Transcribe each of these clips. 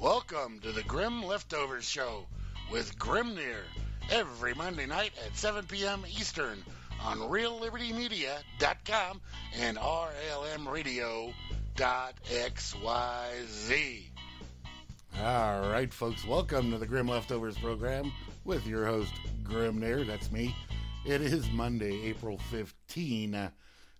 Welcome to the Grim Leftovers Show with Grimnir, every Monday night at 7 p.m. Eastern on RealLibertyMedia.com and RLMRadio.xyz. All right, folks, welcome to the Grim Leftovers program with your host, Grimnir. That's me. It is Monday, April 15,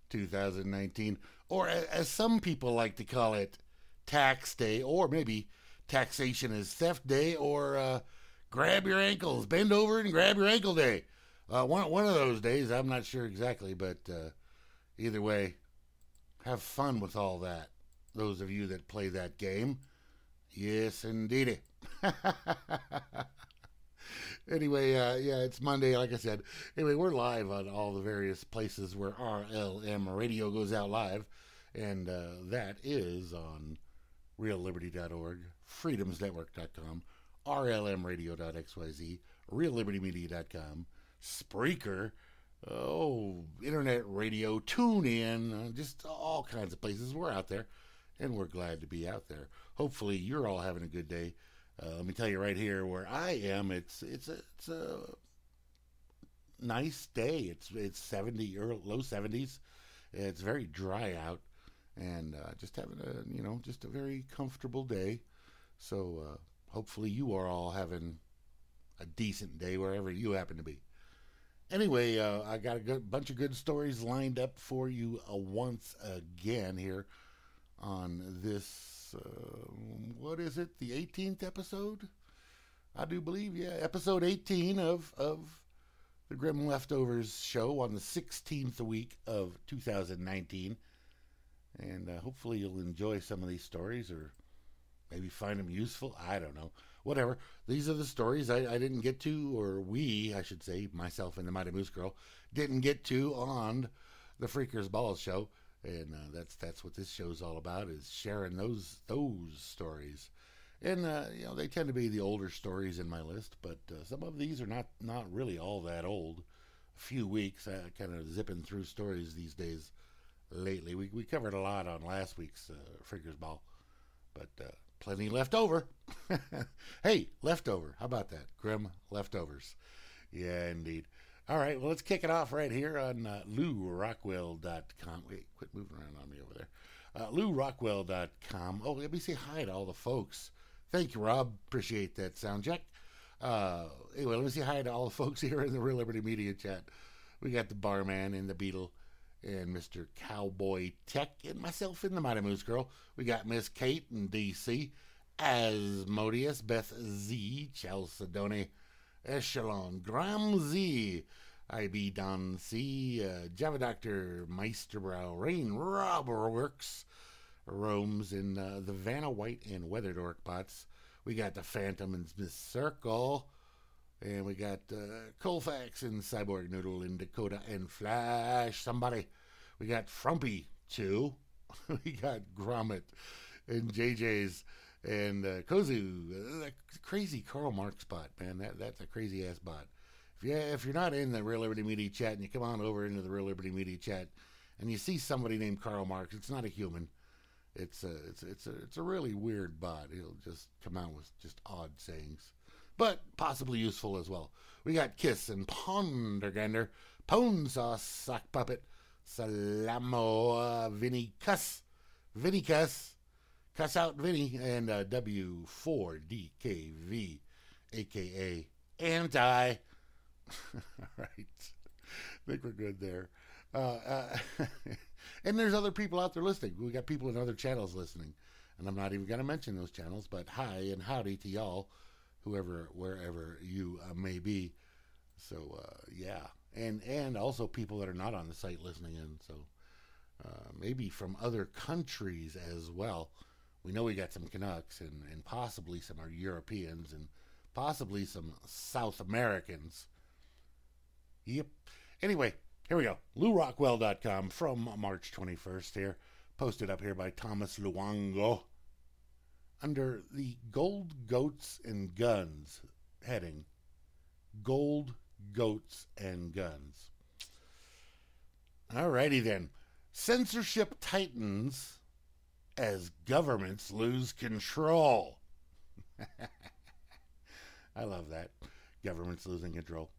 2019, or as some people like to call it, Tax Day, or maybe Taxation is Theft Day, or Grab Your Ankles, Bend Over and Grab Your Ankle Day. One of those days, I'm not sure exactly, but either way, have fun with all that, those of you that play that game. Yes, indeedy. Anyway, yeah, it's Monday, like I said. Anyway, we're live on all the various places where RLM Radio goes out live, and that is on realliberty.org, freedomsnetwork.com, rlmradio.xyz, reallibertymedia.com, Spreaker, internet radio, tune in, just all kinds of places. We're out there, and we're glad to be out there. Hopefully, you're all having a good day. Let me tell you right here where I am, it's a nice day. It's 70 or low 70s. It's very dry out, and just having a very comfortable day. So hopefully you are all having a decent day wherever you happen to be. Anyway, I got a bunch of good stories lined up for you once again here on this. What is it? The 18th episode? I do believe, yeah. Episode 18 of the Grim Leftovers show on the 16th week of 2019. And hopefully you'll enjoy some of these stories, or maybe find them useful. I don't know. Whatever. These are the stories I didn't get to, or I should say, myself and the Mighty Moose Girl, didn't get to on the Freakers Ball show. And that's what this show's all about, is sharing those stories. And they tend to be the older stories in my list, but some of these are not really all that old. A few weeks, kind of zipping through stories these days. Lately, we covered a lot on last week's Freakers Ball, but plenty left over. Hey, leftover! How about that? Grim Leftovers. Yeah, indeed. All right, well, let's kick it off right here on lewrockwell.com. Wait, quit moving around on me over there. Lewrockwell.com. Oh, let me say hi to all the folks. Thank you, Rob. Appreciate that sound check. Anyway, let me say hi to all the folks here in the Real Liberty Media chat. We got the Barman and the Beetle and Mr. Cowboy Tech and myself and the Mighty Moose Girl. We got Miss Kate and DC, Asmodeus, Beth Z, Chalcedony, Echelon, Gram Z, IB Don C, Java Doctor, Meisterbrow, Rain, Robberworks, Roams, and the Vanna White and Weathered Orc Pots. We got the Phantom and Smith Circle, and we got Colfax and Cyborg Noodle and Dakota and Flash somebody. We got Frumpy too. We got Grommet and JJ's. And Kozu, that crazy Karl Marx bot, man. That's a crazy ass bot. If you're not in the Real Liberty Media chat and you come on over into the Real Liberty Media chat and you see somebody named Karl Marx, it's not a human. It's a really weird bot. He'll just come out with just odd sayings, but possibly useful as well. We got Kiss and Pondergander, Pone Sauce, Sock Puppet, Salamo, Vinny Cuss. Cuss out Vinny, and W4DKV, a.k.a. Anti. All right. I think we're good there. And there's other people out there listening. We got people in other channels listening. And I'm not even going to mention those channels, but hi and howdy to y'all, wherever you may be. So, yeah. And also people that are not on the site listening in, so maybe from other countries as well. We know we got some Canucks and possibly some are Europeans and possibly some South Americans. Yep. Anyway, here we go. LewRockwell.com from March 21st here. Posted up here by Thomas Luongo under the Gold Goats and Guns heading. Gold Goats and Guns. Alrighty then. Censorship tightens as governments lose control. I love that. Governments losing control.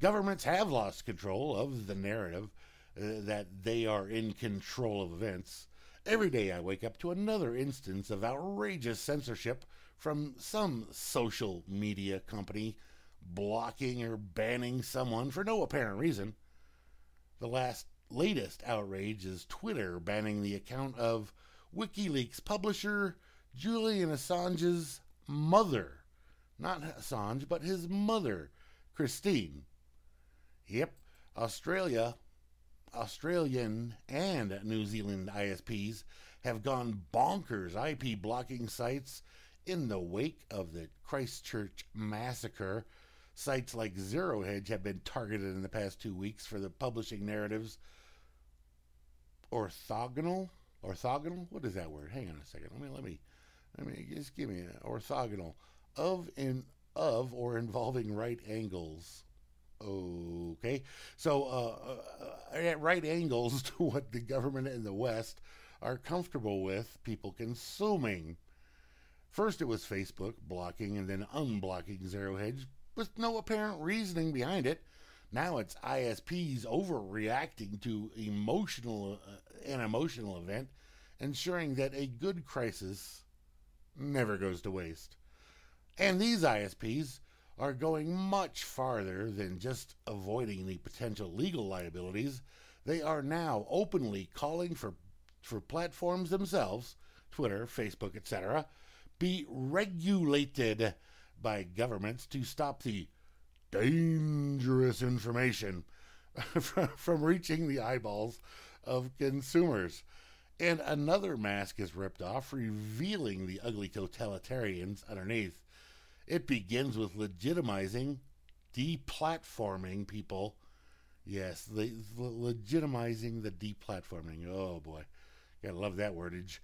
Governments have lost control of the narrative that they are in control of events. Every day I wake up to another instance of outrageous censorship from some social media company blocking or banning someone for no apparent reason. The latest outrage is Twitter banning the account of WikiLeaks publisher Julian Assange's mother. Not Assange, but his mother, Christine. Yep, Australian and New Zealand ISPs have gone bonkers IP blocking sites in the wake of the Christchurch Massacre. Sites like Zero Hedge have been targeted in the past 2 weeks for the publishing narratives orthogonal? What is that word? Hang on a second. Let me just give me an orthogonal of or involving right angles. Okay, so at right angles to what the government in the West are comfortable with people consuming. First it was Facebook blocking and then unblocking Zero Hedge with no apparent reasoning behind it. Now it's ISPs overreacting to an emotional event, ensuring that a good crisis never goes to waste. And these ISPs are going much farther than just avoiding the potential legal liabilities. They are now openly calling for platforms themselves, Twitter, Facebook, etc., be regulated by governments to stop the dangerous information from reaching the eyeballs of consumers. And another mask is ripped off, revealing the ugly totalitarians underneath. It begins with legitimizing, deplatforming people. Yes, legitimizing the deplatforming. Oh boy, gotta love that wordage.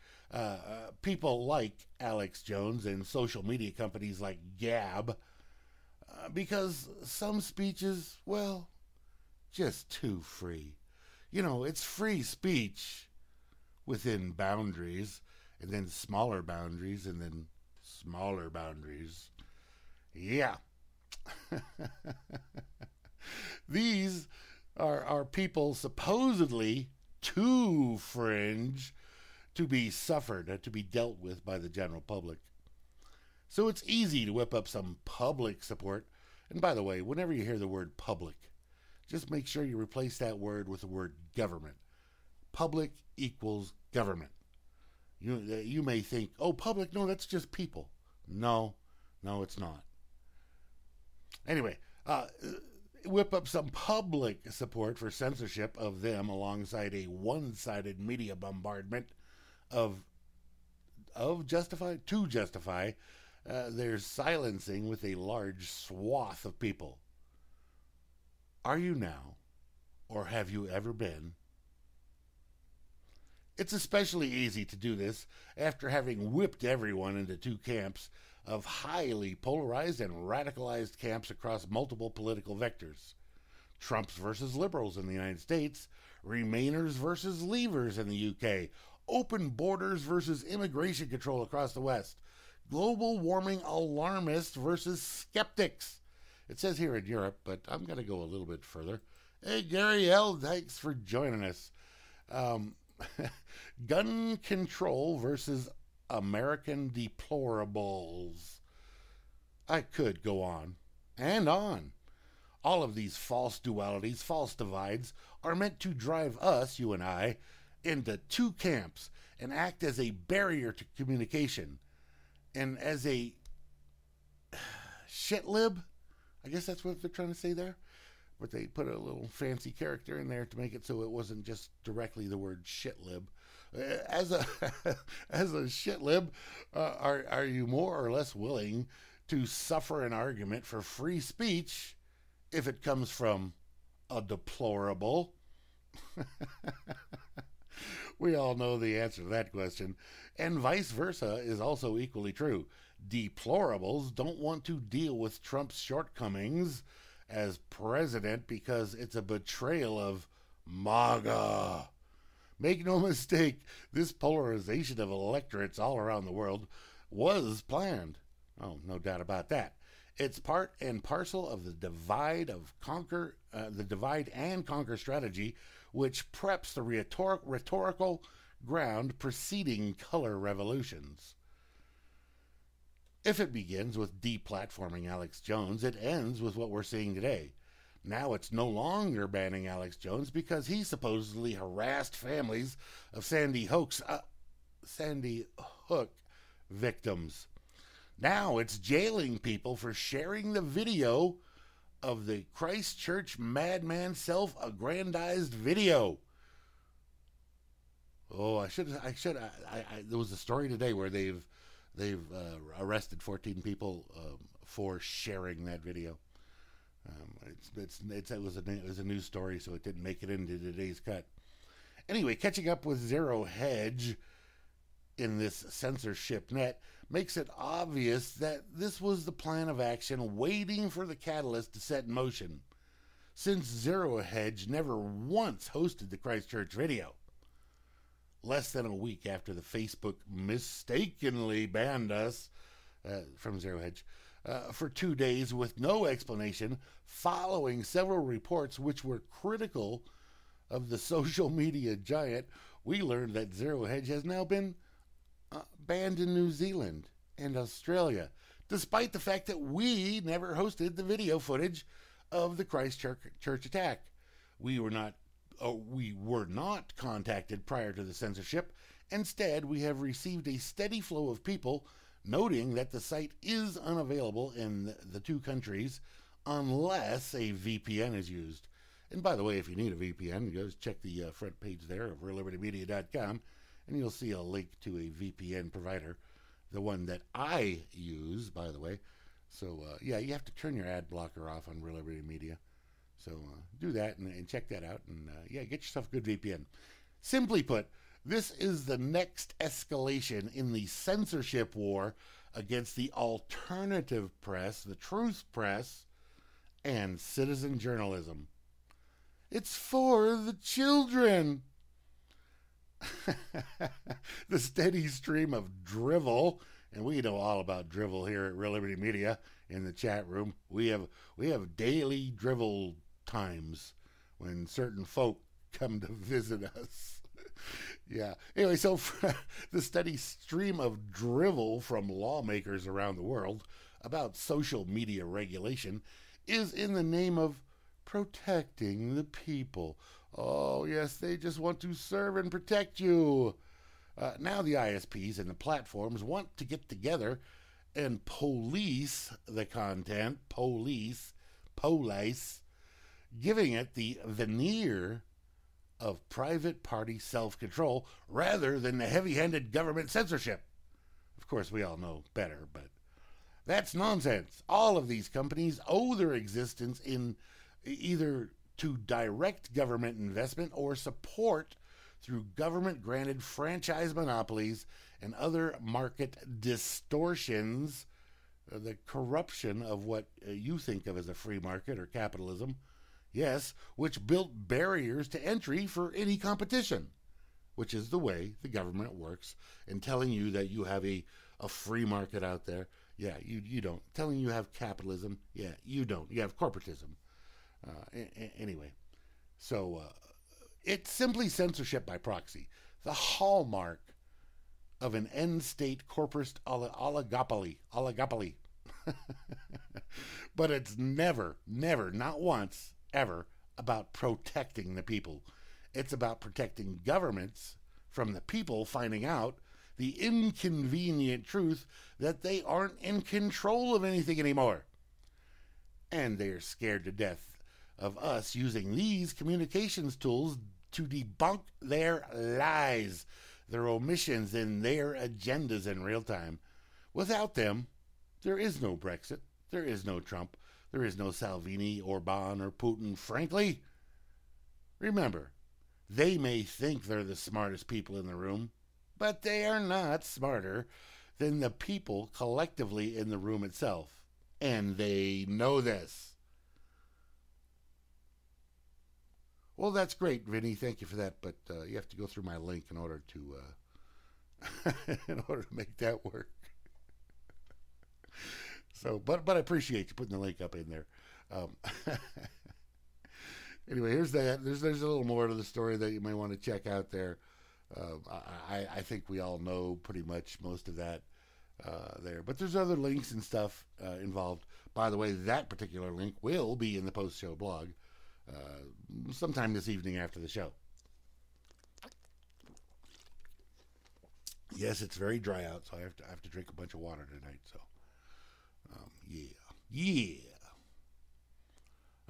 People like Alex Jones and social media companies like Gab, because some speech is, well, just too free. You know, it's free speech within boundaries, and then smaller boundaries, and then smaller boundaries. Yeah. These are people supposedly too fringe to be suffered, to be dealt with by the general public. So it's easy to whip up some public support. And by the way, whenever you hear the word public, just make sure you replace that word with the word government. Public equals government. You may think, oh, public, no, that's just people. No, it's not. Anyway, whip up some public support for censorship of them alongside a one-sided media bombardment to justify their silencing with a large swath of people. Are you now, or have you ever been? It's especially easy to do this after having whipped everyone into two camps of highly polarized and radicalized camps across multiple political vectors. Trumps versus liberals in the United States, Remainers versus Leavers in the UK, open borders versus immigration control across the West, global warming alarmists versus skeptics. It says here in Europe, but I'm going to go a little bit further. Hey, Gary L., thanks for joining us. Gun control versus American deplorables. I could go on and on. All of these false dualities, false divides, are meant to drive us, you and I, into two camps and act as a barrier to communication and as a shit lib. I guess that's what they're trying to say there, but they put a little fancy character in there to make it so it wasn't just directly the word shit lib. As a shit lib, are you more or less willing to suffer an argument for free speech if it comes from a deplorable? We all know the answer to that question, and vice versa is also equally true. Deplorables don't want to deal with Trump's shortcomings as president because it's a betrayal of MAGA. Make no mistake, this polarization of electorates all around the world was planned. Oh, no doubt about that. It's part and parcel of the divide and conquer strategy, which preps the rhetorical ground preceding color revolutions. If it begins with deplatforming Alex Jones, it ends with what we're seeing today. Now it's no longer banning Alex Jones because he supposedly harassed families of Sandy Hook victims. Now it's jailing people for sharing the video of the Christchurch madman self-aggrandized video. Oh, I there was a story today where they've arrested 14 people for sharing that video. It was a news story, so it didn't make it into today's cut. Anyway, catching up with Zero Hedge in this censorship net makes it obvious that this was the plan of action waiting for the catalyst to set in motion, since Zero Hedge never once hosted the Christchurch video. Less than a week after the Facebook mistakenly banned us from Zero Hedge for 2 days with no explanation, following several reports which were critical of the social media giant, we learned that Zero Hedge has now been banned in New Zealand and Australia, despite the fact that we never hosted the video footage of the Christchurch attack. We were not contacted prior to the censorship. Instead, we have received a steady flow of people noting that the site is unavailable in the two countries unless a VPN is used. And by the way, if you need a VPN, go check the front page there of RealLibertyMedia.com, and you'll see a link to a VPN provider, the one that I use, by the way. So, yeah, you have to turn your ad blocker off on Real Liberty Media. So do that and check that out, and yeah, get yourself a good VPN. Simply put, this is the next escalation in the censorship war against the alternative press, the truth press, and citizen journalism. It's for the children. The steady stream of drivel, and we know all about drivel here at Real Liberty Media in the chat room. We have daily drivel times when certain folk come to visit us. Yeah. Anyway, so the steady stream of drivel from lawmakers around the world about social media regulation is in the name of protecting the people. Oh, yes, they just want to serve and protect you. Now the ISPs and the platforms want to get together and police the content, police, giving it the veneer of private party self-control rather than the heavy-handed government censorship. Of course, we all know better, but that's nonsense. All of these companies owe their existence in either to direct government investment or support through government-granted franchise monopolies and other market distortions, the corruption of what you think of as a free market or capitalism, yes, which built barriers to entry for any competition, which is the way the government works, and telling you that you have a free market out there. Yeah, you don't. Telling you have capitalism. Yeah, you don't. You have corporatism. Anyway, so it's simply censorship by proxy, the hallmark of an end-state corporate oligopoly. But it's never, not once, ever, about protecting the people. It's about protecting governments from the people finding out the inconvenient truth that they aren't in control of anything anymore. And they're scared to death of us using these communications tools to debunk their lies, their omissions, and their agendas in real time. Without them, there is no Brexit, there is no Trump, there is no Salvini, Orban, or Putin. Frankly, remember, they may think they're the smartest people in the room, but they are not smarter than the people collectively in the room itself. And they know this. Well, that's great, Vinny. Thank you for that, but you have to go through my link in order to make that work. So, but I appreciate you putting the link up in there. Anyway, here's that. There's a little more to the story that you may want to check out there. I think we all know pretty much most of that there. But there's other links and stuff involved. By the way, that particular link will be in the post-show blog sometime this evening after the show. Yes, it's very dry out, so I have to drink a bunch of water tonight. So, yeah.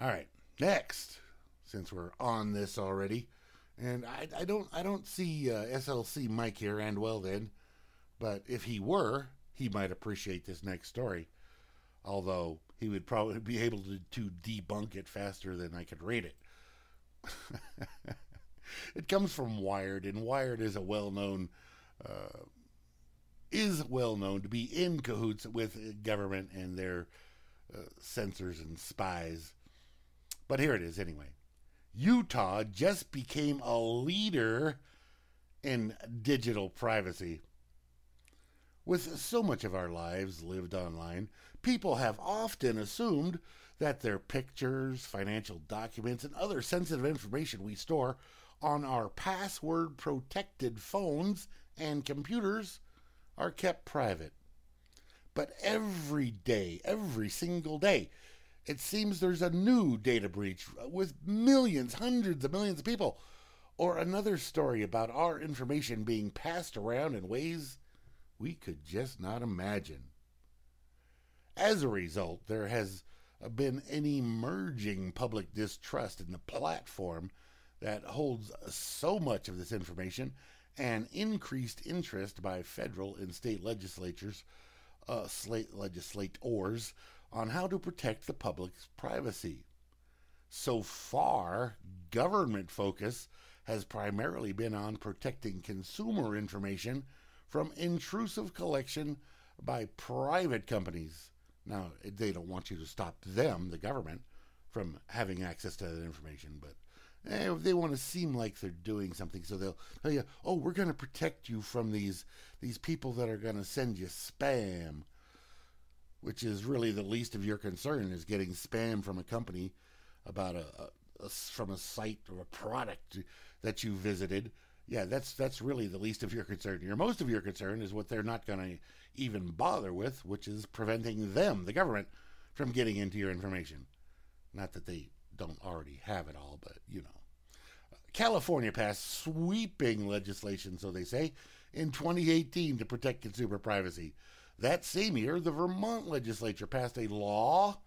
All right, next, since we're on this already, and I don't see SLC Mike here, and well then, but if he were, he might appreciate this next story, although he would probably be able to debunk it faster than I could read it. It comes from Wired, and Wired is a well-known. Is well known to be in cahoots with government and their censors and spies. But here it is anyway. Utah just became a leader in digital privacy. With so much of our lives lived online, people have often assumed that their pictures, financial documents, and other sensitive information we store on our password-protected phones and computers are kept private. But every day, every single day, it seems there's a new data breach with millions, hundreds of millions of people, or another story about our information being passed around in ways we could just not imagine. As a result, there has been an emerging public distrust in the platform that holds so much of this information, and increased interest by federal and state legislatures, legislators, on how to protect the public's privacy. So far, government focus has primarily been on protecting consumer information from intrusive collection by private companies. Now, they don't want you to stop them, the government, from having access to that information, but they want to seem like they're doing something, so they'll tell you, oh, we're going to protect you from these people that are going to send you spam, which is really the least of your concern, is getting spam from a company about from a site or a product that you visited. Yeah, that's really the least of your concern. Most of your concern is what they're not going to even bother with, which is preventing them, the government, from getting into your information. Not that they don't already have it all, but you know. California passed sweeping legislation, so they say, in 2018 to protect consumer privacy. That same year, the Vermont legislature passed a law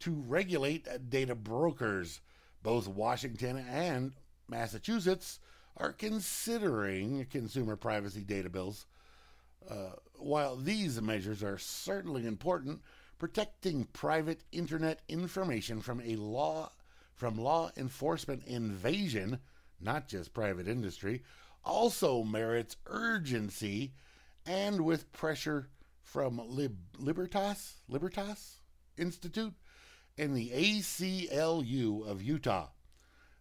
to regulate data brokers. Both Washington and Massachusetts are considering consumer privacy data bills. While these measures are certainly important, protecting private internet information from law enforcement invasion, not just private industry, also merits urgency, and with pressure from Libertas Institute and the ACLU of Utah.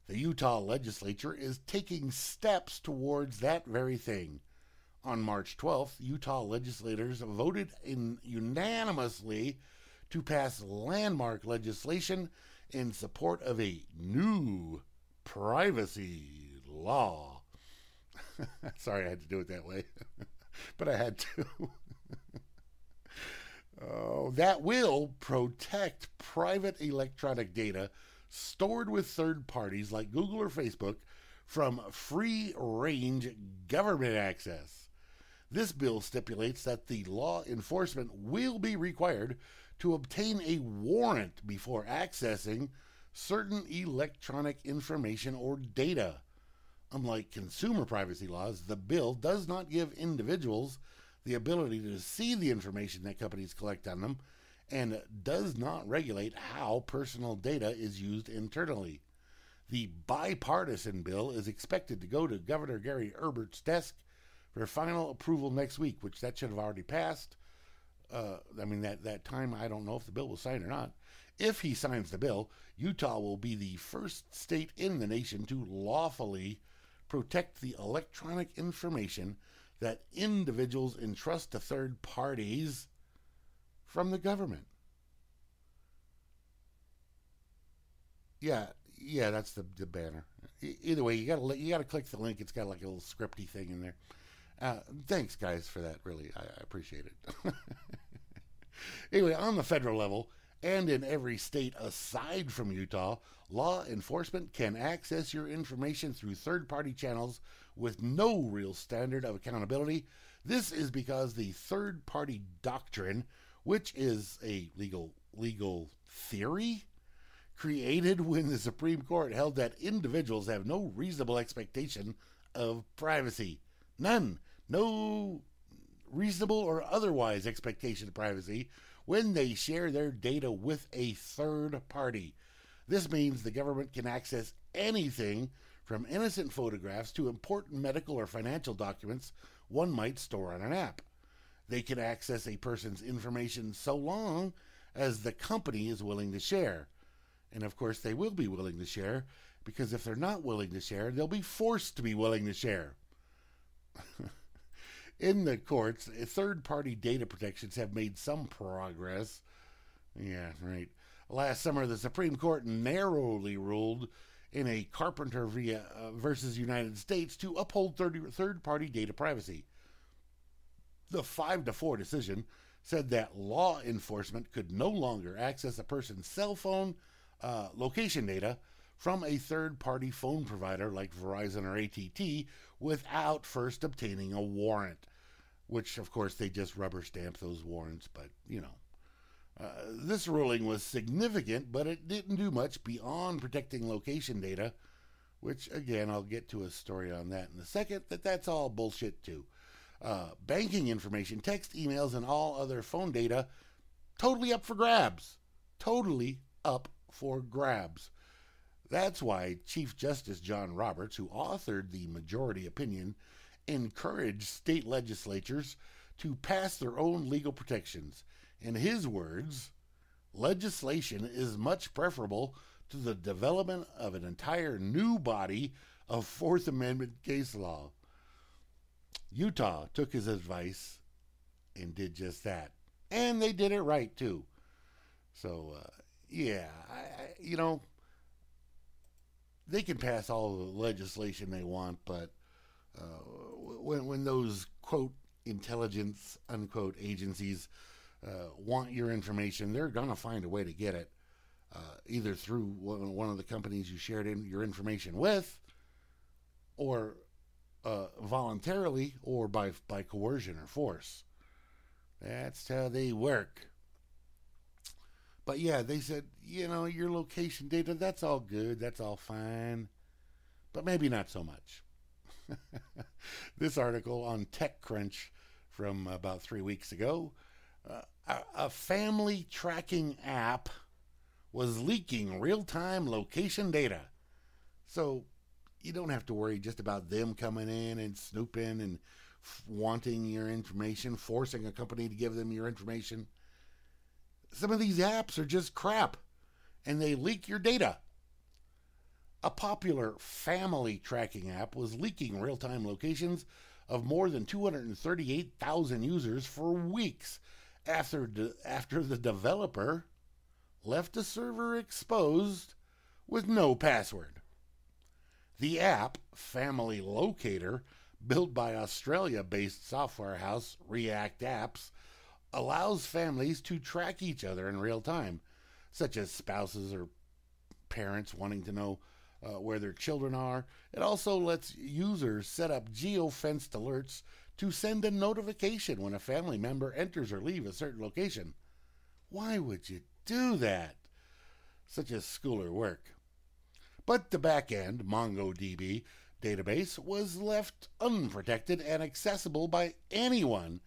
The Utah legislature is taking steps towards that very thing. On March 12th, Utah legislators voted unanimously to pass landmark legislation in support of a new privacy law. Sorry I had to do it that way, but I had to. Oh, that will protect private electronic data stored with third parties like Google or Facebook from free-range government access. This bill stipulates that the law enforcement will be required to obtain a warrant before accessing certain electronic information or data. Unlike consumer privacy laws, the bill does not give individuals the ability to see the information that companies collect on them, and does not regulate how personal data is used internally. The bipartisan bill is expected to go to Governor Gary Herbert's desk for final approval next week, which that should have already passed. I mean, that time, I don't know if the bill was signed or not. If he signs the bill, Utah will be the first state in the nation to lawfully protect the electronic information that individuals entrust to third parties from the government. Yeah, that's the banner. Either way, you gotta click the link. It's got like a little scripty thing in there. Thanks, guys, for that. Really, I appreciate it. Anyway, on the federal level and in every state aside from Utah, law enforcement can access your information through third-party channels with no real standard of accountability. This is because the third-party doctrine, which is a legal theory created when the Supreme Court held that individuals have no reasonable expectation of privacy. None. No reasonable or otherwise expectation of privacy when they share their data with a third party. This means the government can access anything from innocent photographs to important medical or financial documents one might store on an app. They can access a person's information so long as the company is willing to share. And of course they will be willing to share, because if they're not willing to share, they'll be forced to be willing to share. In the courts, third-party data protections have made some progress. Yeah, right. Last summer, the Supreme Court narrowly ruled in a Carpenter v. United States to uphold third-party data privacy. The 5-4 decision said that law enforcement could no longer access a person's cell phone location data from a third-party phone provider like Verizon or AT&T without first obtaining a warrant, which, of course, they just rubber-stamp those warrants, but, you know. This ruling was significant, but it didn't do much beyond protecting location data, which, again, I'll get to a story on that in a second, that's all bullshit, too. Banking information, text, emails, and all other phone data, totally up for grabs. Totally up for grabs. That's why Chief Justice John Roberts, who authored the majority opinion, encouraged state legislatures to pass their own legal protections. In his words, legislation is much preferable to the development of an entire new body of Fourth Amendment case law. Utah took his advice and did just that. And they did it right, too. So, yeah, you know, they can pass all the legislation they want, but when those, quote, intelligence, unquote, agencies want your information, they're going to find a way to get it, either through one of the companies you shared your information with, or voluntarily, or by coercion or force. That's how they work. But yeah, they said, you know, your location data, that's all good, that's all fine, but maybe not so much. This article on TechCrunch from about 3 weeks ago, a family tracking app was leaking real-time location data. So you don't have to worry just about them coming in and snooping and wanting your information, forcing a company to give them your information. Some of these apps are just crap, and they leak your data. A popular family tracking app was leaking real-time locations of more than 238,000 users for weeks after the developer left a server exposed with no password. The app, Family Locator, built by Australia-based software house React Apps, allows families to track each other in real time, such as spouses or parents wanting to know where their children are. It also lets users set up geo-fenced alerts to send a notification when a family member enters or leaves a certain location. Why would you do that? Such as school or work. But the back-end MongoDB database was left unprotected and accessible by anyone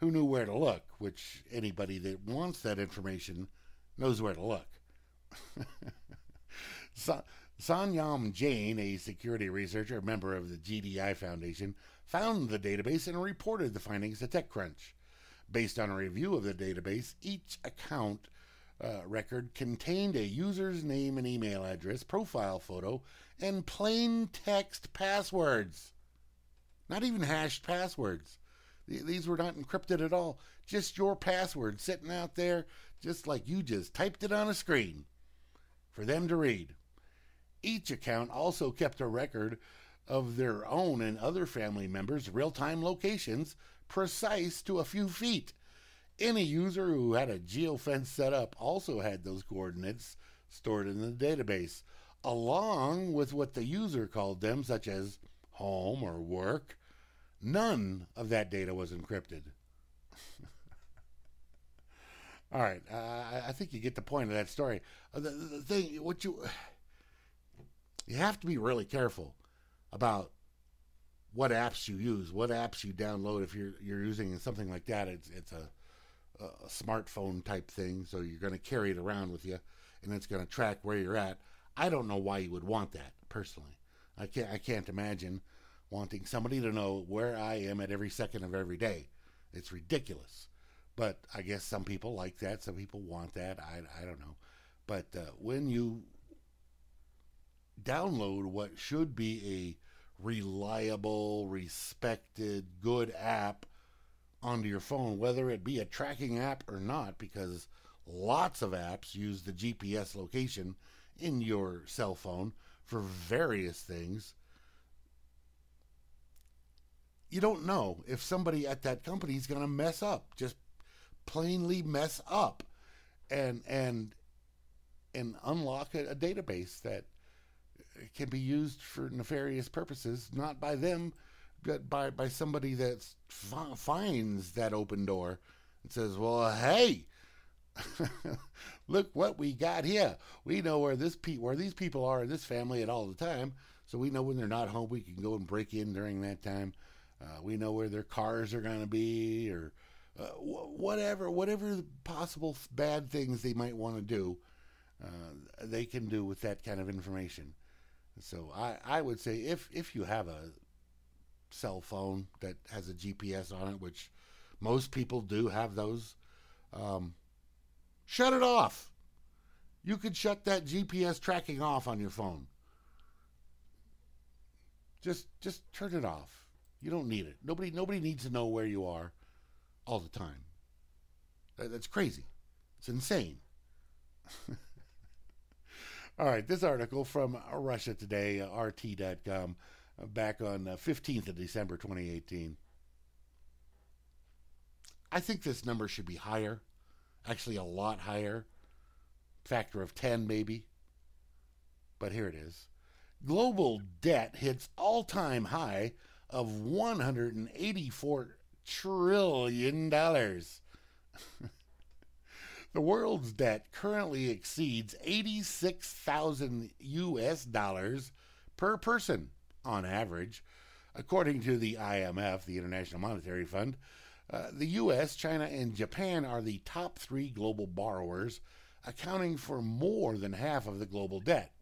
who knew where to look, which anybody that wants that information knows where to look. Sanyam Jain, a security researcher, member of the GDI Foundation, found the database and reported the findings to TechCrunch. Based on a review of the database, each account record contained a user's name and email address, profile photo, and plain text passwords. Not even hashed passwords. These were not encrypted at all. Just your password sitting out there, just like you just typed it on a screen for them to read. Each account also kept a record of their own and other family members' real-time locations, precise to a few feet. Any user who had a geofence set up also had those coordinates stored in the database, along with what the user called them, such as home or work. None of that data was encrypted. All right, I think you get the point of that story. The thing, what you have to be really careful about what apps you use, what apps you download. If you're using something like that, it's a smartphone type thing, so you're going to carry it around with you, and it's going to track where you're at. I don't know why you would want that personally. I can't imagine wanting somebody to know where I am at every second of every day. It's ridiculous. But I guess some people like that. Some people want that. I don't know. But when you download what should be a reliable, respected, good app onto your phone, whether it be a tracking app or not, because lots of apps use the GPS location in your cell phone for various things, you don't know if somebody at that company is going to mess up, just plainly mess up, and unlock a database that can be used for nefarious purposes, not by them, but by somebody that finds that open door and says, well, hey, look what we got here. We know where these people are in this family at all the time, so we know when they're not home, we can go and break in during that time. We know where their cars are going to be, or whatever possible bad things they might want to do, they can do with that kind of information. So I would say if you have a cell phone that has a GPS on it, which most people do have those, shut it off. You could shut that GPS tracking off on your phone. Just turn it off. You don't need it. Nobody needs to know where you are all the time. That's crazy. It's insane. All right, this article from Russia Today, RT.com, back on 15th of December 2018. I think this number should be higher, actually a lot higher, factor of 10 maybe, but here it is. Global debt hits all-time high of $184 trillion. The world's debt currently exceeds $86,000 per person on average, according to the IMF, the International Monetary Fund. The U.S., China, and Japan are the top three global borrowers, accounting for more than half of the global debt.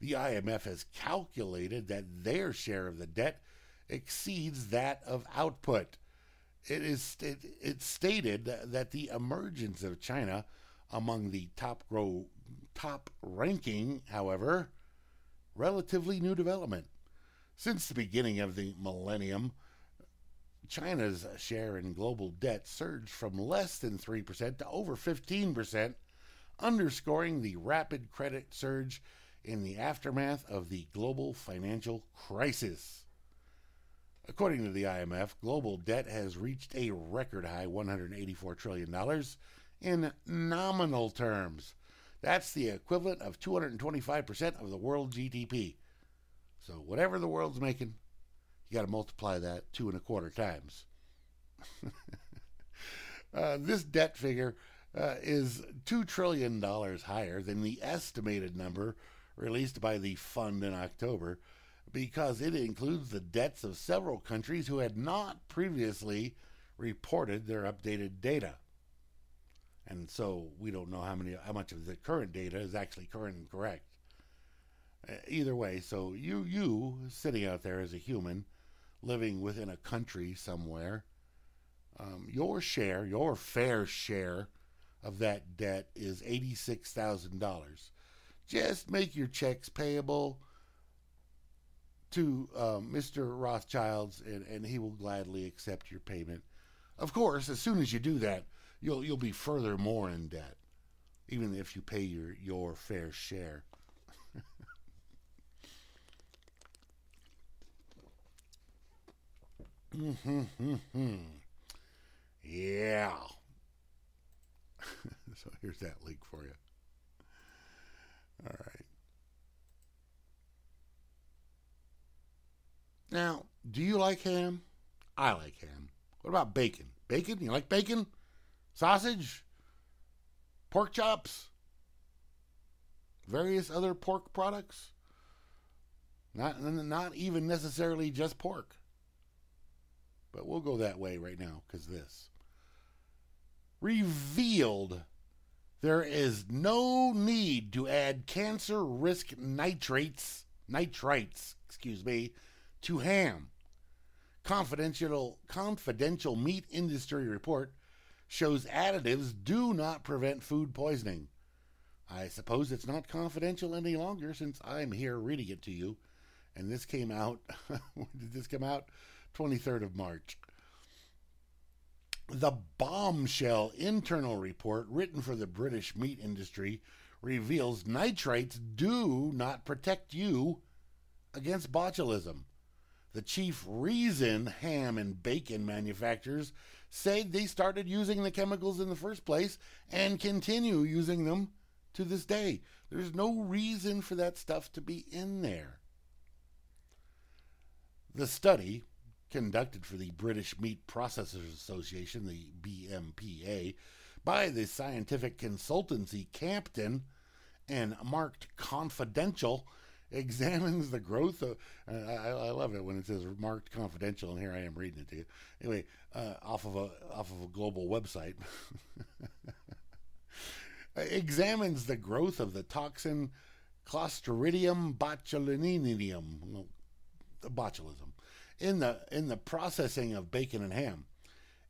The IMF has calculated that their share of the debt exceeds that of output. It stated that the emergence of China among the top ranking, however, relatively new development. Since the beginning of the millennium, China's share in global debt surged from less than 3% to over 15%, underscoring the rapid credit surge in the aftermath of the global financial crisis. According to the IMF, global debt has reached a record high $184 trillion in nominal terms. That's the equivalent of 225% of the world GDP. So whatever the world's making, you got to multiply that 2 1/4 times. This debt figure is $2 trillion higher than the estimated number released by the fund in October, because it includes the debts of several countries who had not previously reported their updated data. And so we don't know how much of the current data is actually current and correct. Either way, so you sitting out there as a human living within a country somewhere, your fair share of that debt is $86,000. Just make your checks payable to Mr. Rothschild's, and he will gladly accept your payment. Of course, as soon as you do that, you'll be furthermore in debt, even if you pay your fair share. Yeah. So here's that link for you. All right. Now, do you like ham? I like ham. What about bacon? Bacon? You like bacon? Sausage? Pork chops? Various other pork products? Not even necessarily just pork. But we'll go that way right now, because this. Revealed, there is no need to add cancer risk nitrites, to ham. Confidential meat industry report shows additives do not prevent food poisoning. I suppose it's not confidential any longer since I'm here reading it to you. And this came out, when did this come out? 23rd of March. The bombshell internal report written for the British meat industry reveals nitrates do not protect you against botulism. The chief reason ham and bacon manufacturers say they started using the chemicals in the first place and continue using them to this day. There's no reason for that stuff to be in there. The study, conducted for the British Meat Processors Association, the BMPA, by the scientific consultancy Campton and marked confidential, examines the growth of, I love it when it says marked confidential, and here I am reading it to you. Anyway, off of a global website. Examines the growth of the toxin Clostridium botulinum, botulism, in the processing of bacon and ham.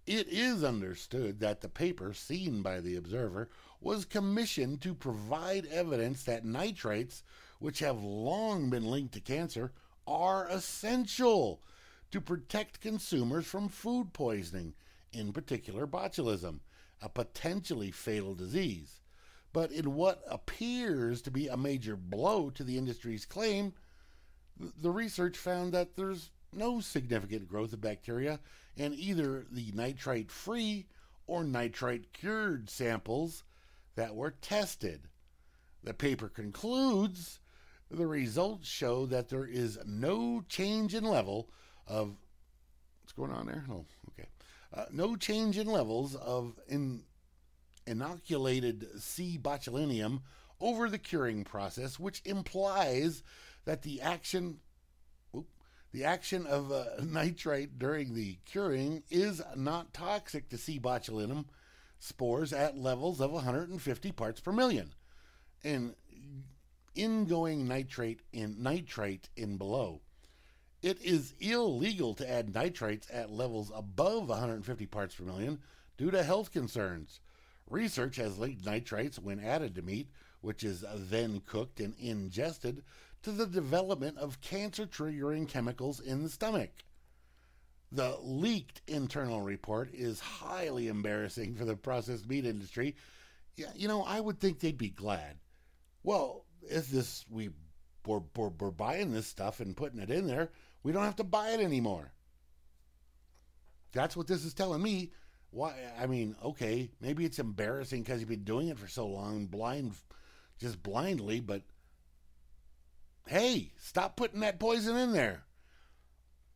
It is understood that the paper seen by the observer was commissioned to provide evidence that nitrates, which have long been linked to cancer, are essential to protect consumers from food poisoning, in particular botulism, a potentially fatal disease. But in what appears to be a major blow to the industry's claim, the research found that there's no significant growth of bacteria in either the nitrite-free or nitrite-cured samples that were tested. The paper concludes, the results show that there is no change in level of what's going on there? Oh, okay. No change in levels of inoculated C. botulinum over the curing process, which implies that the action of nitrite during the curing is not toxic to C. botulinum spores at levels of 150 parts per million. And ingoing nitrite in below. It is illegal to add nitrates at levels above 150 parts per million due to health concerns. Research has linked nitrates when added to meat, which is then cooked and ingested, to the development of cancer-triggering chemicals in the stomach. The leaked internal report is highly embarrassing for the processed meat industry. Yeah, you know, I would think they'd be glad. Well, if this we're buying this stuff and putting it in there, we don't have to buy it anymore. That's what this is telling me. Why? I mean, okay, maybe it's embarrassing because you've been doing it for so long, just blindly. But hey, stop putting that poison in there.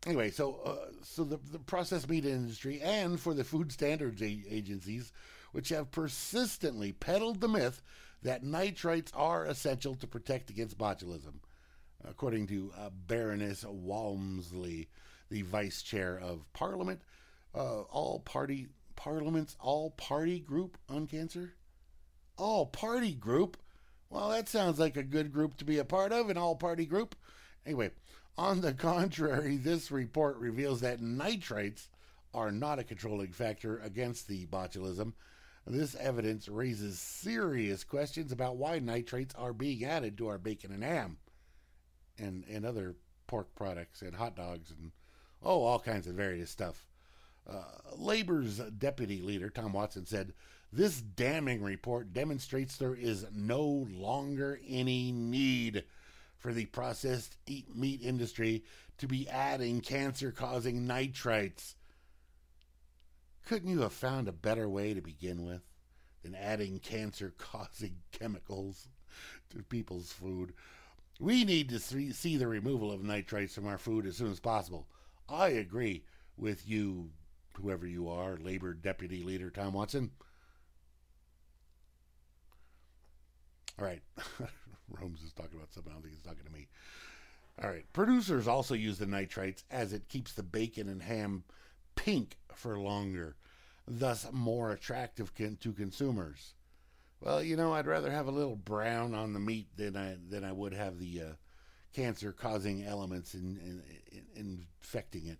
Anyway, so the processed meat industry and for the food standards agencies, which have persistently peddled the myth that nitrates are essential to protect against botulism, according to Baroness Walmsley, the vice chair of Parliament, Parliament's all-party group on cancer. All-party group? Well, that sounds like a good group to be a part of, an all-party group. Anyway, on the contrary, this report reveals that nitrates are not a controlling factor against the botulism. This evidence raises serious questions about why nitrates are being added to our bacon and ham and other pork products and hot dogs and, oh, all kinds of various stuff. Labor's deputy leader, Tom Watson, said, "This damning report demonstrates there is no longer any need for the processed meat industry to be adding cancer-causing nitrites." Couldn't you have found a better way to begin with than adding cancer-causing chemicals to people's food? We need to see the removal of nitrites from our food as soon as possible. I agree with you, whoever you are, Labor Deputy Leader Tom Watson. All right. Rome's is talking about something. I don't think he's talking to me. All right. Producers also use the nitrites as it keeps the bacon and ham pink for longer, thus more attractive to consumers. Well, you know, I'd rather have a little brown on the meat than I would have the cancer-causing elements infecting it.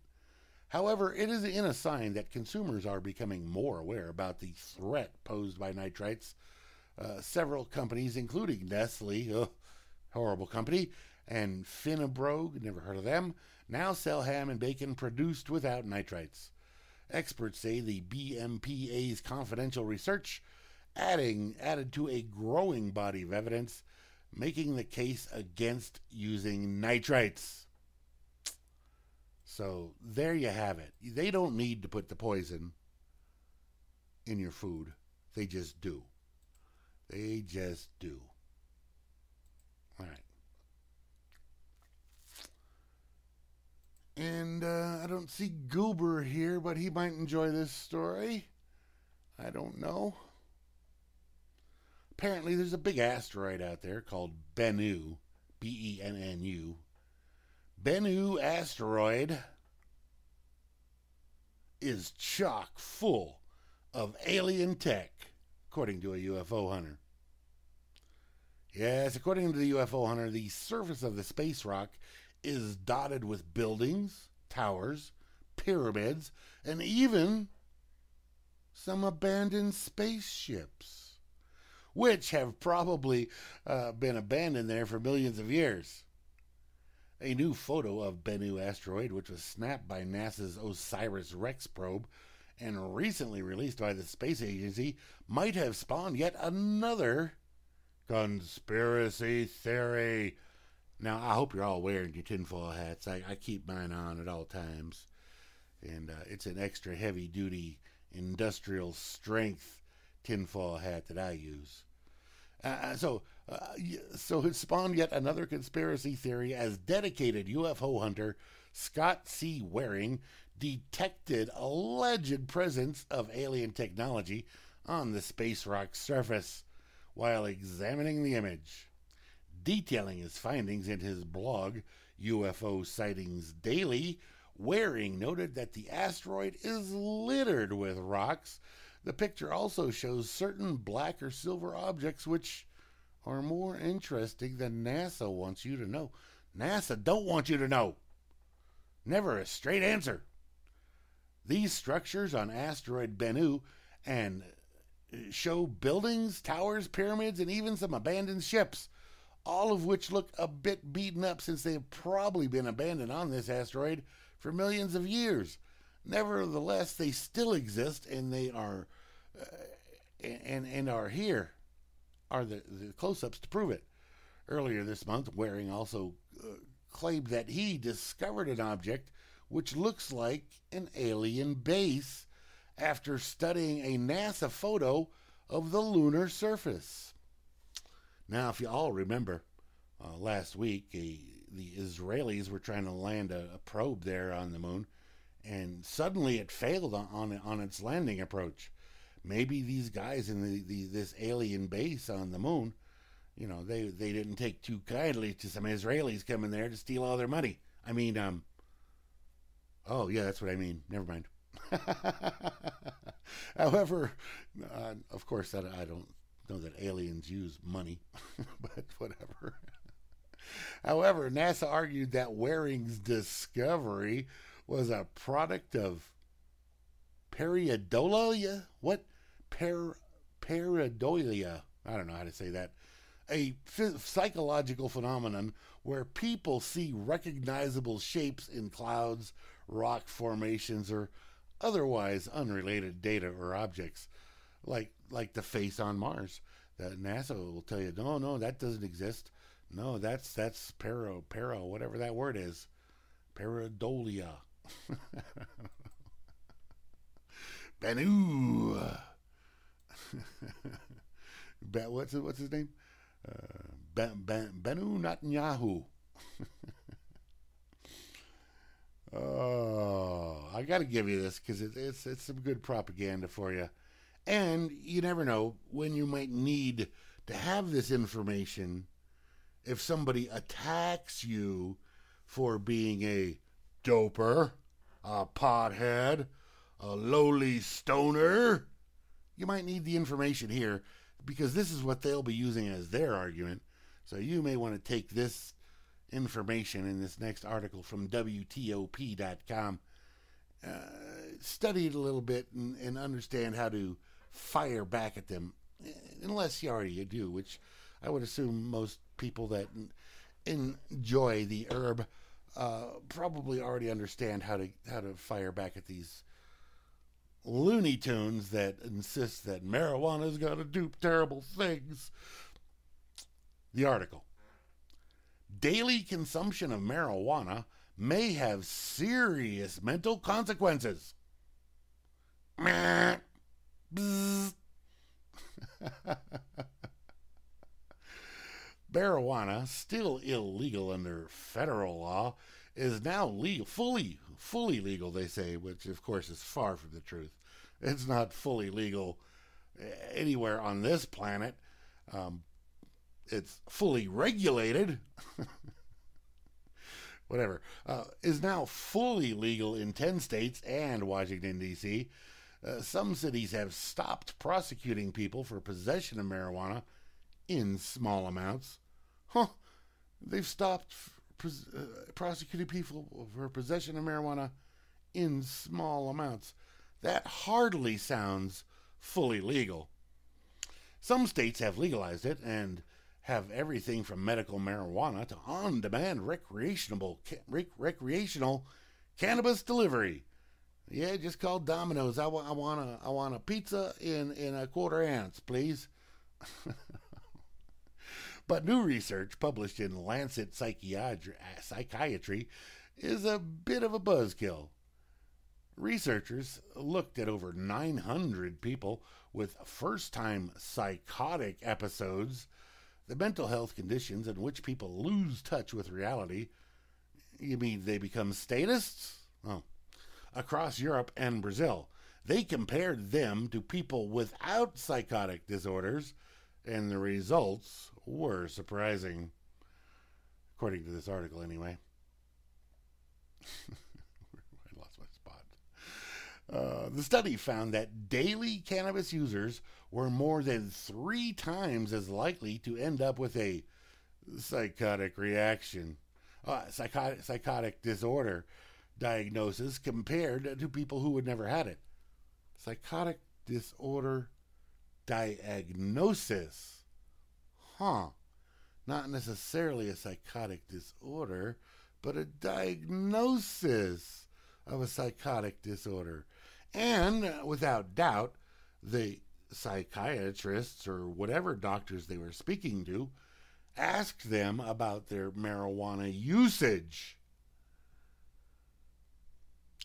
However, it is in a sign that consumers are becoming more aware about the threat posed by nitrites. Several companies, including Nestle, horrible company, and Finnabrog, never heard of them, now sell ham and bacon produced without nitrites. Experts say the BMPA's confidential research added to a growing body of evidence, making the case against using nitrites. So there you have it. They don't need to put the poison in your food. They just do. They just do. All right. And I don't see Goober here, but he might enjoy this story. I don't know. Apparently, there's a big asteroid out there called Bennu, B-E-N-N-U. Bennu asteroid is chock full of alien tech, according to a UFO hunter. Yes, according to the UFO hunter, the surface of the space rock is dotted with buildings, towers, pyramids, and even some abandoned spaceships, which have probably been abandoned there for millions of years. A new photo of Bennu asteroid, which was snapped by NASA's OSIRIS-REx probe, and recently released by the space agency, might have spawned yet another conspiracy theory. Now, I hope you're all wearing your tinfoil hats. I keep mine on at all times. And it's an extra heavy-duty, industrial-strength tinfoil hat that I use. So it spawned yet another conspiracy theory as dedicated UFO hunter Scott C. Waring detected alleged presence of alien technology on the space rock's surface while examining the image. Detailing his findings in his blog, UFO Sightings Daily, Waring noted that the asteroid is littered with rocks. The picture also shows certain black or silver objects which are more interesting than NASA wants you to know. NASA don't want you to know. Never a straight answer. These structures on asteroid Bennu and show buildings, towers, pyramids, and even some abandoned ships, all of which look a bit beaten up since they have probably been abandoned on this asteroid for millions of years. Nevertheless, they still exist, and they are here. Are the close-ups to prove it. Earlier this month, Waring also claimed that he discovered an object which looks like an alien base after studying a NASA photo of the lunar surface. Now, if you all remember, last week the Israelis were trying to land a probe there on the moon, and suddenly it failed on its landing approach. Maybe these guys in this alien base on the moon, you know, they didn't take too kindly to some Israelis coming there to steal all their money. I mean, oh, yeah, that's what I mean. Never mind. However, of course, I don't know that aliens use money, but whatever. However, NASA argued that Waring's discovery was a product of pareidolia. I don't know how to say that. a psychological phenomenon where people see recognizable shapes in clouds, rock formations, or otherwise unrelated data or objects, like the face on Mars. That NASA will tell you, no, no, that doesn't exist. No, that's para, whatever that word is, pareidolia. Bennu. What's his name? Bennu Netanyahu. Oh, I got to give you this because it's some good propaganda for you. And you never know when you might need to have this information if somebody attacks you for being a doper, a pothead, a lowly stoner. You might need the information here because this is what they'll be using as their argument. So you may want to take this information in this next article from WTOP.com, study it a little bit and understand how to fire back at them, unless you already do, which I would assume most people that enjoy the herb probably already understand how to fire back at these Looney Tunes that insist that marijuana's got to do terrible things. The article: daily consumption of marijuana may have serious mental consequences. Marijuana, still illegal under federal law, is now legal, fully legal, they say, which of course is far from the truth. It's not fully legal anywhere on this planet. It's fully regulated. Whatever. Is now fully legal in 10 states and Washington, D.C. Some cities have stopped prosecuting people for possession of marijuana in small amounts. Huh. They've stopped prosecuting people for possession of marijuana in small amounts. That hardly sounds fully legal. Some states have legalized it and have everything from medical marijuana to on-demand recreational cannabis delivery. Yeah, just call Domino's. I want a pizza in a quarter ounce, please. But new research published in Lancet Psychiatry is a bit of a buzzkill. Researchers looked at over 900 people with first-time psychotic episodes, the mental health conditions in which people lose touch with reality. You mean they become statists? Oh. Across Europe and Brazil. They compared them to people without psychotic disorders, and the results were surprising. According to this article, anyway. I lost my spot. The study found that daily cannabis users were more than 3 times as likely to end up with a psychotic reaction, psychotic disorder diagnosis compared to people who had never had it. Psychotic disorder diagnosis. Huh. Not necessarily a psychotic disorder, but a diagnosis of a psychotic disorder. And without doubt, the psychiatrists or whatever doctors they were speaking to asked them about their marijuana usage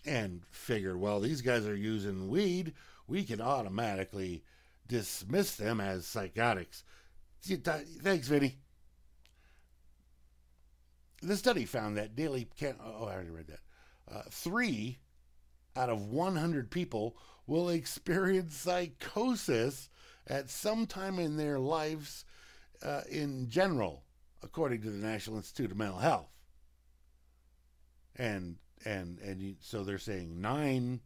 and figured, well, these guys are using weed, we can automatically dismiss them as psychotics. Thanks, Vinny. The study found that daily I already read that. 3 out of 100 people will experience psychosis at some time in their lives in general, according to the National Institute of Mental Health. And so they're saying 9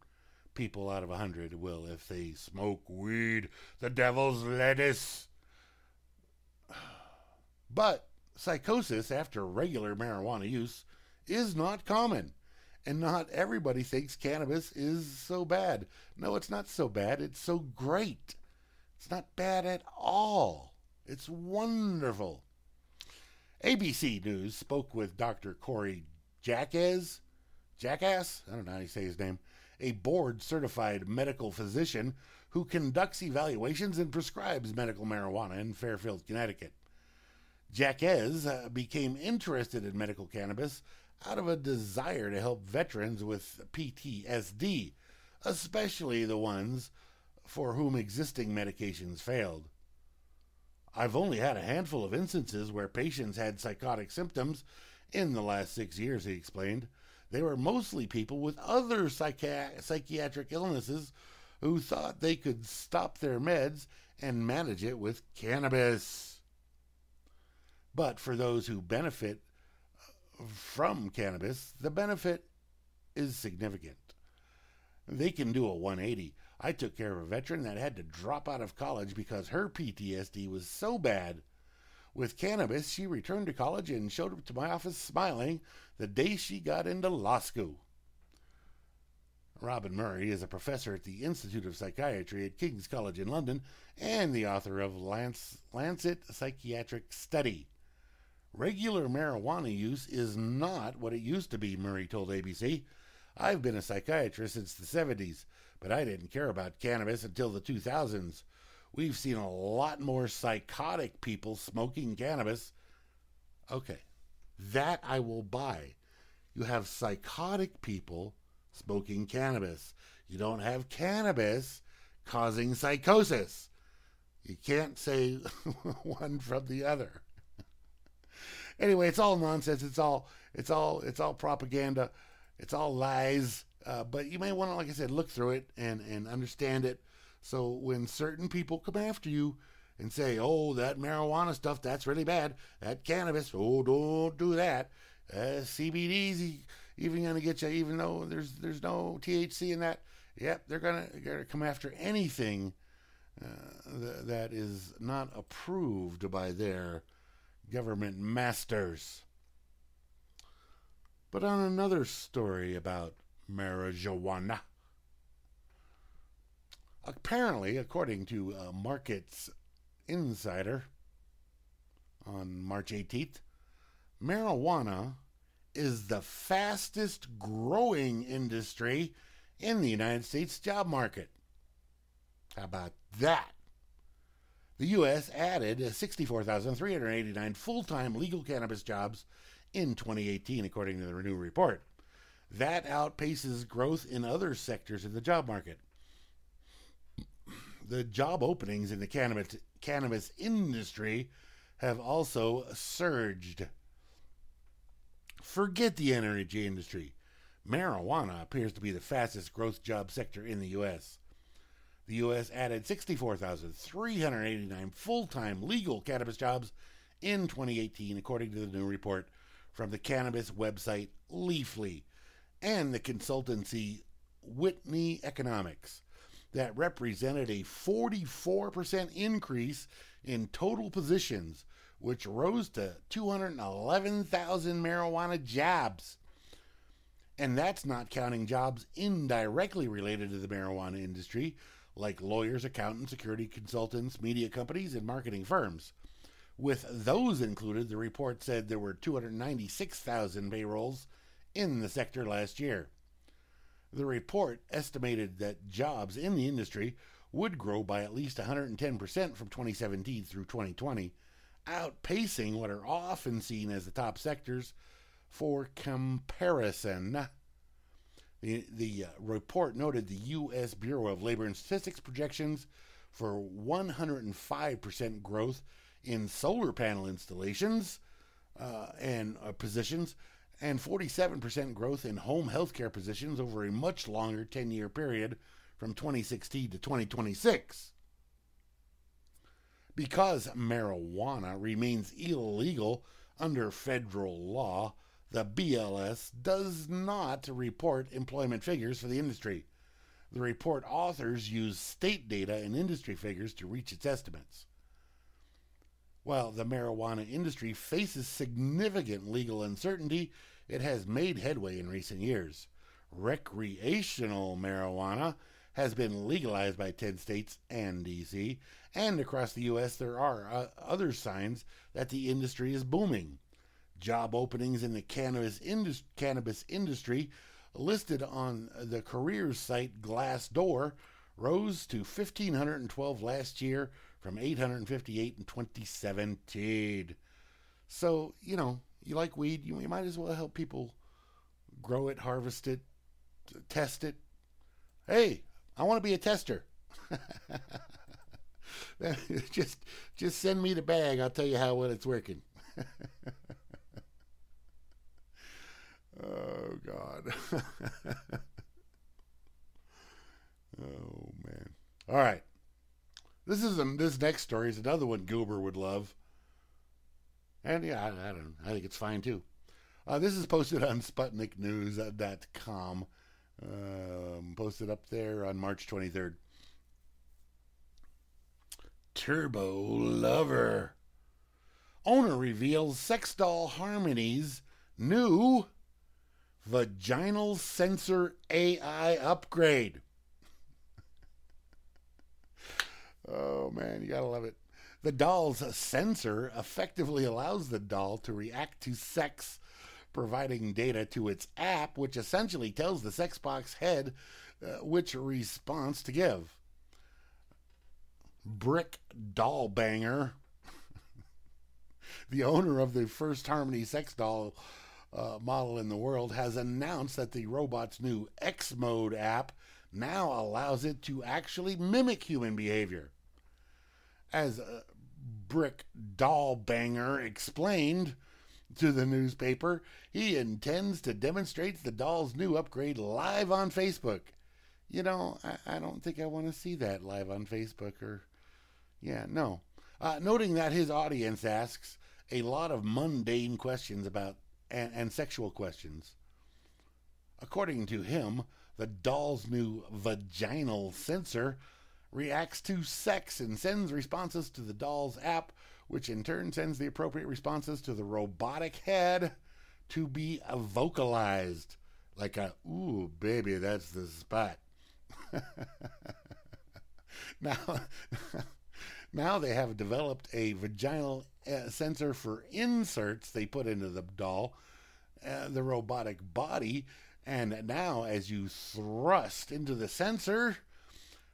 people out of 100 will if they smoke weed, the devil's lettuce. But psychosis after regular marijuana use is not common. And not everybody thinks cannabis is so bad. No, it's not so bad. It's so great. It's not bad at all. It's wonderful. ABC News spoke with Dr. Corey Jackass, I don't know how you say his name, a board-certified medical physician who conducts evaluations and prescribes medical marijuana in Fairfield, Connecticut. Jacquez became interested in medical cannabis out of a desire to help veterans with PTSD, especially the ones for whom existing medications failed. I've only had a handful of instances where patients had psychotic symptoms in the last 6 years, he explained. They were mostly people with other psychiatric illnesses who thought they could stop their meds and manage it with cannabis. But for those who benefit from cannabis, the benefit is significant. They can do a 180. I took care of a veteran that had to drop out of college because her PTSD was so bad. With cannabis, she returned to college and showed up to my office smiling the day she got into law school. Robin Murray is a professor at the Institute of Psychiatry at King's College in London and the author of Lancet Psychiatric Study. Regular marijuana use is not what it used to be, Murray told ABC. I've been a psychiatrist since the 70s, but I didn't care about cannabis until the 2000s. We've seen a lot more psychotic people smoking cannabis. Okay, that I will buy. You have psychotic people smoking cannabis. You don't have cannabis causing psychosis. You can't say one from the other. Anyway, it's all nonsense. It's all propaganda. It's all lies. But you may want to, like I said, look through it and understand it. So when certain people come after you and say, oh, that marijuana stuff, that's really bad. That cannabis, oh, don't do that. CBD's even going to get you, even though there's no THC in that. Yep, they're going to come after anything that is not approved by their government masters. But on another story about marijuana. Apparently, according to Markets Insider on March 18th, marijuana is the fastest growing industry in the United States job market. How about that? The U.S. added 64,389 full-time legal cannabis jobs in 2018, according to the Renew report. That outpaces growth in other sectors in the job market. The job openings in the cannabis industry have also surged. Forget the energy industry. Marijuana appears to be the fastest growth job sector in the U.S. The U.S. added 64,389 full-time legal cannabis jobs in 2018, according to the new report from the cannabis website Leafly and the consultancy Whitney Economics. That represented a 44% increase in total positions, which rose to 211,000 marijuana jobs. And that's not counting jobs indirectly related to the marijuana industry, like lawyers, accountants, security consultants, media companies, and marketing firms. With those included, the report said there were 296,000 payrolls in the sector last year. The report estimated that jobs in the industry would grow by at least 110% from 2017 through 2020, outpacing what are often seen as the top sectors for comparison. The report noted the U.S. Bureau of Labor and Statistics projections for 105% growth in solar panel installations and positions, and 47% growth in home healthcare positions over a much longer 10-year period from 2016 to 2026. Because marijuana remains illegal under federal law, the BLS does not report employment figures for the industry. The report authors use state data and industry figures to reach its estimates. While the marijuana industry faces significant legal uncertainty, it has made headway in recent years. Recreational marijuana has been legalized by 10 states and D.C., and across the U.S. there are other signs that the industry is booming. Job openings in the cannabis industry listed on the careers site Glassdoor rose to 1,512 last year from 858 in 2017. So, you know, you like weed, you might as well help people grow it, harvest it, test it. Hey, I want to be a tester. just send me the bag. I'll tell you how well it's working. Oh, God. Oh, man. All right. This next story is another one Goober would love. And, yeah, I don't know. I think it's fine, too. This is posted on SputnikNews.com. Posted up there on March 23rd. Turbo Lover. Owner reveals sex doll Harmony's new vaginal sensor AI upgrade. Oh, man, you gotta love it. The doll's sensor effectively allows the doll to react to sex, providing data to its app, which essentially tells the sex box head which response to give. Brick Doll Banger, the owner of the first Harmony sex doll model in the world, has announced that the robot's new X-Mode app now allows it to actually mimic human behavior. As Brick Doll Banger explained to the newspaper, he intends to demonstrate the doll's new upgrade live on Facebook. You know, I don't think I want to see that live on Facebook or... Yeah, no. Noting that his audience asks a lot of mundane questions about and sexual questions. According to him, the doll's new vaginal sensor reacts to sex and sends responses to the doll's app, which in turn sends the appropriate responses to the robotic head to be vocalized. Like a, ooh, baby, that's the spot. Now they have developed a vaginal sensor for inserts they put into the doll, the robotic body, and now as you thrust into the sensor,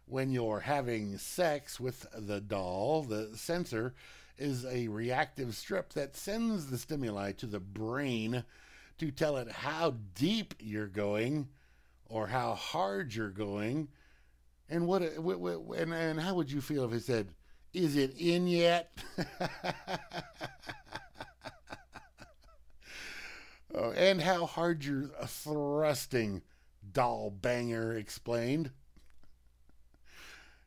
when you're having sex with the doll, the sensor is a reactive strip that sends the stimuli to the brain to tell it how deep you're going or how hard you're going, and what and how would you feel if it said, "Is it in yet?" Oh, and how hard you're thrusting, Doll Banger explained.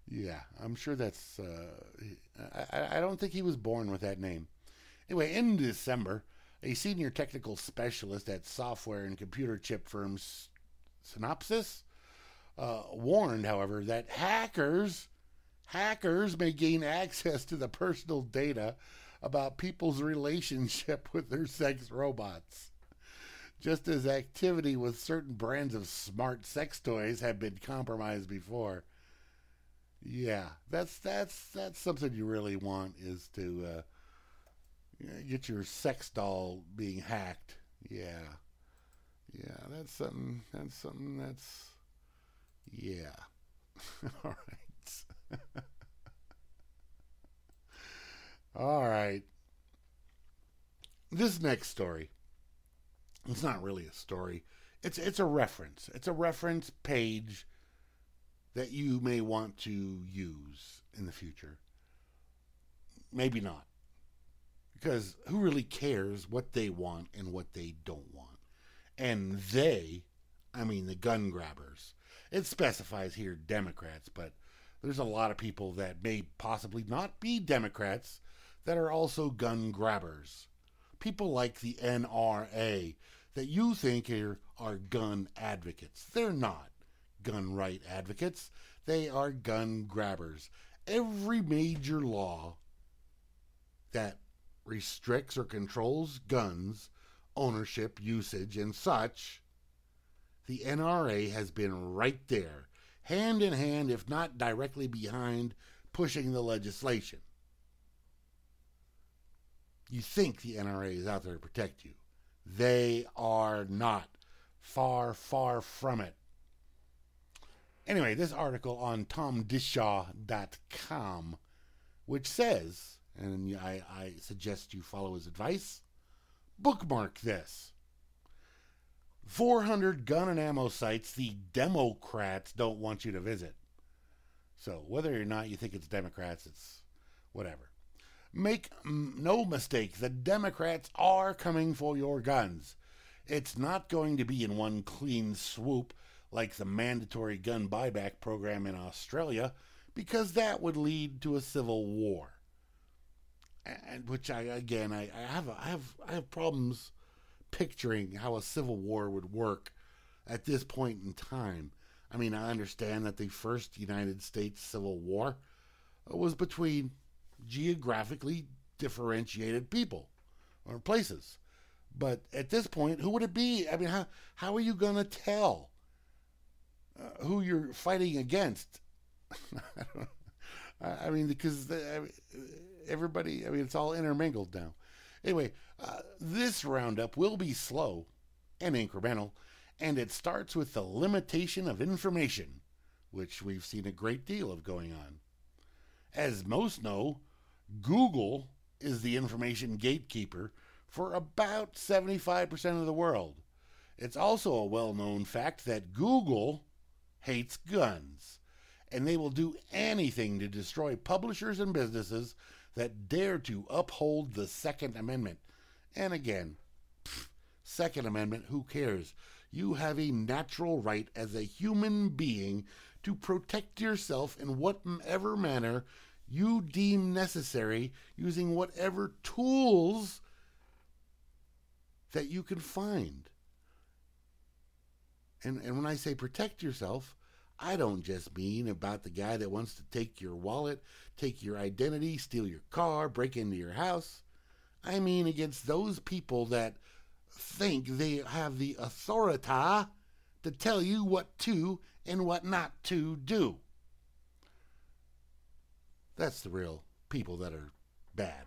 Yeah, I'm sure that's... I don't think he was born with that name. Anyway, in December, a senior technical specialist at software and computer chip firm Synopsys warned, however, that hackers may gain access to the personal data about people's relationship with their sex robots. Just as activity with certain brands of smart sex toys have been compromised before. Yeah, that's something you really want, is to get your sex doll being hacked. Yeah. Yeah, that's something yeah. All right. All right. This next story, it's not really a story. It's a reference. It's a reference page that you may want to use in the future. Maybe not. Because who really cares what they want and what they don't want? And they, I mean the gun grabbers. It specifies here Democrats, but there's a lot of people that may possibly not be Democrats that are also gun grabbers. People like the NRA that you think are gun advocates. They're not gun right advocates. They are gun grabbers. Every major law that restricts or controls guns, ownership, usage, and such, the NRA has been right there, hand in hand, if not directly behind, pushing the legislation. You think the NRA is out there to protect you. They are not. Far, far from it. Anyway, this article on TomDishaw.com, which says, and I suggest you follow his advice, bookmark this. 400 gun and ammo sites the Democrats don't want you to visit. So whether or not you think it's Democrats, it's whatever. Make no mistake, the Democrats are coming for your guns. It's not going to be in one clean swoop like the mandatory gun buyback program in Australia, because that would lead to a civil war. And which I have problems picturing how a civil war would work at this point in time. I mean, I understand that the first United States Civil War was between geographically differentiated people or places, but at this point, who would it be? I mean, how are you gonna tell who you're fighting against? I don't know. I mean, because everybody, I mean, it's all intermingled now. Anyway, this roundup will be slow and incremental, and it starts with the limitation of information, which we've seen a great deal of going on. As most know, Google is the information gatekeeper for about 75% of the world. It's also a well-known fact that Google hates guns, and they will do anything to destroy publishers and businesses that dare to uphold the Second Amendment. And again, Second Amendment, who cares? You have a natural right as a human being to protect yourself in whatever manner you deem necessary, using whatever tools that you can find. And when I say protect yourself, I don't just mean about the guy that wants to take your wallet, take your identity, steal your car, break into your house. I mean against those people that think they have the authority to tell you what to and what not to do. That's the real people that are bad.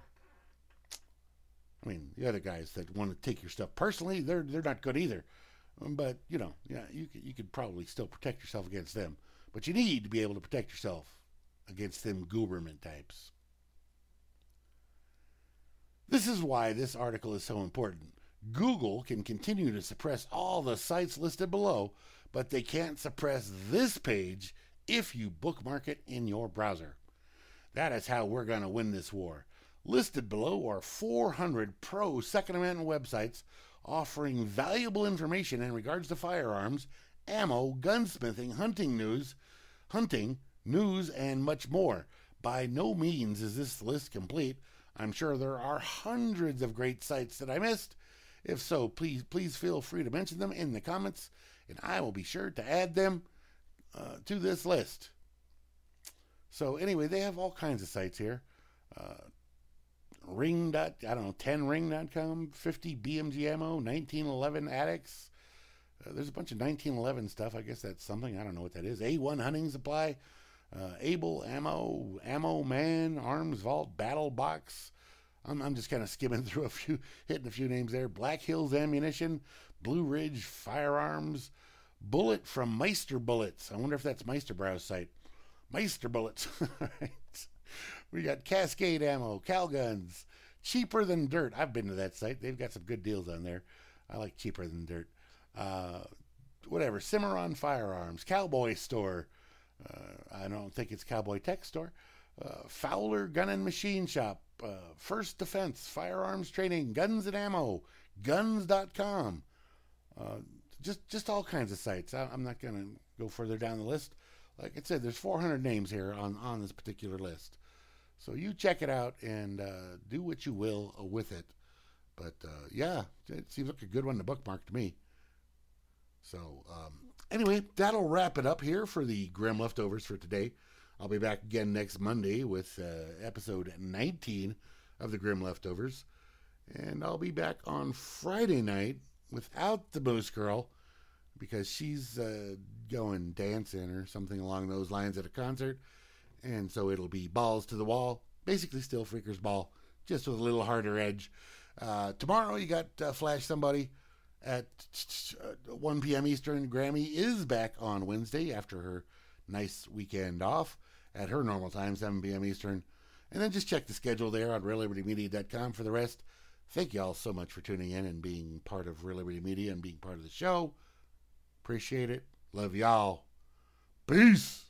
I mean, the other guys that want to take your stuff personally, they're not good either. But, you know, yeah, you could probably still protect yourself against them. But you need to be able to protect yourself against them government types. This is why this article is so important. Google can continue to suppress all the sites listed below, but they can't suppress this page if you bookmark it in your browser. That is how we're going to win this war. Listed below are 400 pro Second Amendment websites offering valuable information in regards to firearms, ammo, gunsmithing, hunting news, and much more. By no means is this list complete. I'm sure there are hundreds of great sites that I missed. If so, please feel free to mention them in the comments, and I will be sure to add them to this list. So anyway, they have all kinds of sites here. Ring.com, 50 BMG ammo, 1911 addicts. There's a bunch of 1911 stuff. I guess that's something. I don't know what that is. A1 hunting supply, Able ammo, Ammo Man, Arms Vault, Battle Box. I'm just kind of skimming through a few, hitting a few names there. Black Hills Ammunition, Blue Ridge Firearms, Bullet from Meister Bullets. I wonder if that's Meister Brow's site. Meister Bullets. All right. We got Cascade Ammo, Cal Guns, Cheaper Than Dirt. I've been to that site. They've got some good deals on there. I like Cheaper Than Dirt. Whatever. Cimarron Firearms, Cowboy Store. I don't think it's Cowboy Tech Store. Fowler Gun and Machine Shop. First Defense, Firearms Training, Guns and Ammo, Guns.com. Just all kinds of sites. I'm not going to go further down the list. Like I said, there's 400 names here on this particular list. So you check it out and do what you will with it. But yeah, it seems like a good one to bookmark to me. So anyway, that'll wrap it up here for the Grim Leftovers for today. I'll be back again next Monday with episode 19 of the Grim Leftovers. And I'll be back on Friday night without the Moose Girl. because she's going dancing or something along those lines at a concert. And so it'll be balls to the wall, basically still Freakers Ball, just with a little harder edge. Tomorrow you got Flash Somebody at 1 p.m. Eastern. Grammy is back on Wednesday after her nice weekend off at her normal time, 7 p.m. Eastern. And then just check the schedule there on RealLibertyMedia.com for the rest. Thank you all so much for tuning in and being part of Real Liberty Media and being part of the show. Appreciate it. Love y'all. Peace.